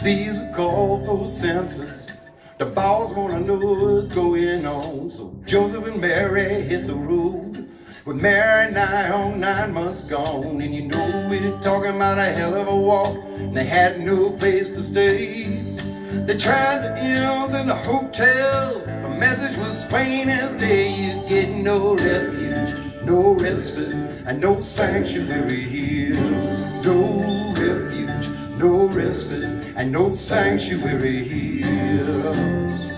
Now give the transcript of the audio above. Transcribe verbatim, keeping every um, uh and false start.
seas a call for senses. The boss wanna know what's going on. So Joseph and Mary hit the road, with Mary and I on nine months gone. And you know we're talking about a hell of a walk, and they had no place to stay. They tried the inns and the hotels, the message was plain as day. You get no refuge, no respite, and no sanctuary here. No refuge, no respite, and no sanctuary here.